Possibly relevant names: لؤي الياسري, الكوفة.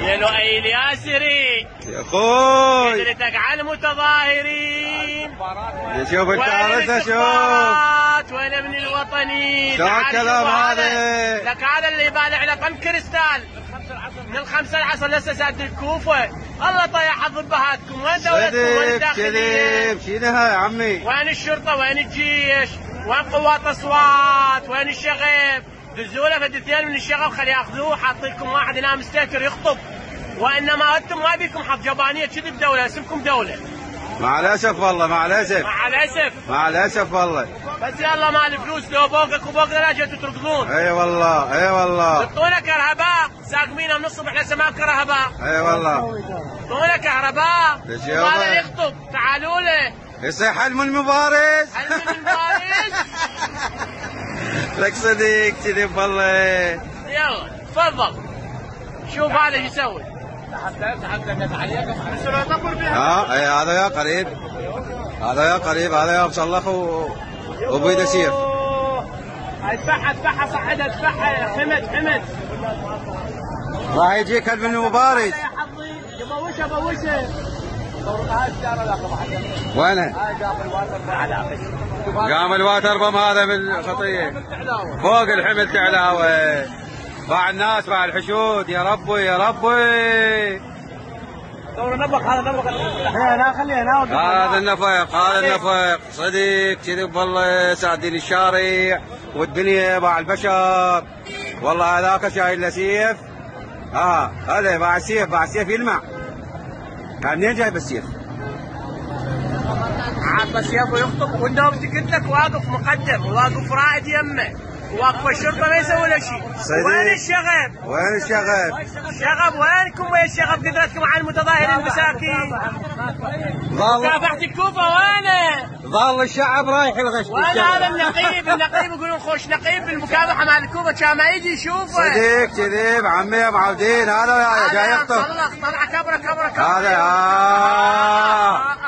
يا لؤي الياسري يا اخوي قدرتك على المتظاهرين. شوف الكارثه، شوف وين من الوطني. شو الكلام هذا؟ لك هذا اللي بالع رقم كريستال من 5 العصر لسه سادة الكوفه. الله طيح ضبهاتكم. وين دولتكم؟ وين داخلين؟ شيلها يا عمي. وين الشرطه؟ وين الجيش؟ وين قوات اصوات؟ وين الشغيب؟ دزوله فدتين من الشغب خلي ياخذوه. حاط لكم واحد هنا مستهتر يخطب، وانما انتم ما بيكم حط جبانيه كذب دوله، اسمكم دوله. مع الاسف والله، مع الاسف والله. بس يلا مع الفلوس لو فوقك وفوقنا لا تركضون. اي والله يعطونا كهرباء ساقمينا من الصبح لسماء كهرباء. اي والله يعطونا كهرباء وهذا يخطب. تعالوا له يصيح حلم المبارز. حلم المبارز لك صديق كذب والله. يلا تفضل شوف هذا شو يسوي. هذا يا قريب، هذا يا مصلخ وبيده سيف. ادفعها صعدها ادفعها. حمد راح يجيك كلب المبارز. يبوشه وينه؟ قام الواتر بم هذا بالخطيه فوق الحمل تعلاوه. باع الناس باع الحشود. يا ربي دور نبق. هذا نبق هنا خليه هنا. هذا النفق صديق كذب والله. ساعدين الشارع والدنيا باع البشر والله. هذاك شايل له سيف. هذا باع السيف، يلمع. كان منين جايب السيف؟ عاد السيف ويخطب وانت قلت لك واقف مقدم وواقف رائد يمه واقف. الشرطه ما يسوي له شيء. وين الشغب؟ الشغب وينكم؟ وين الشغب؟ قدرتكم على المتظاهرين المساكين. كافحت الكوفه وينه؟ ظل الشعب رايح الغش. وين هذا النقيب؟ يقولون خوش نقيب بالمكافحه مع الكوفه كان ما يجي يشوفه. صديق كذب عمي ابو عودين. هذا جاي يخطب. طلع كبره هذا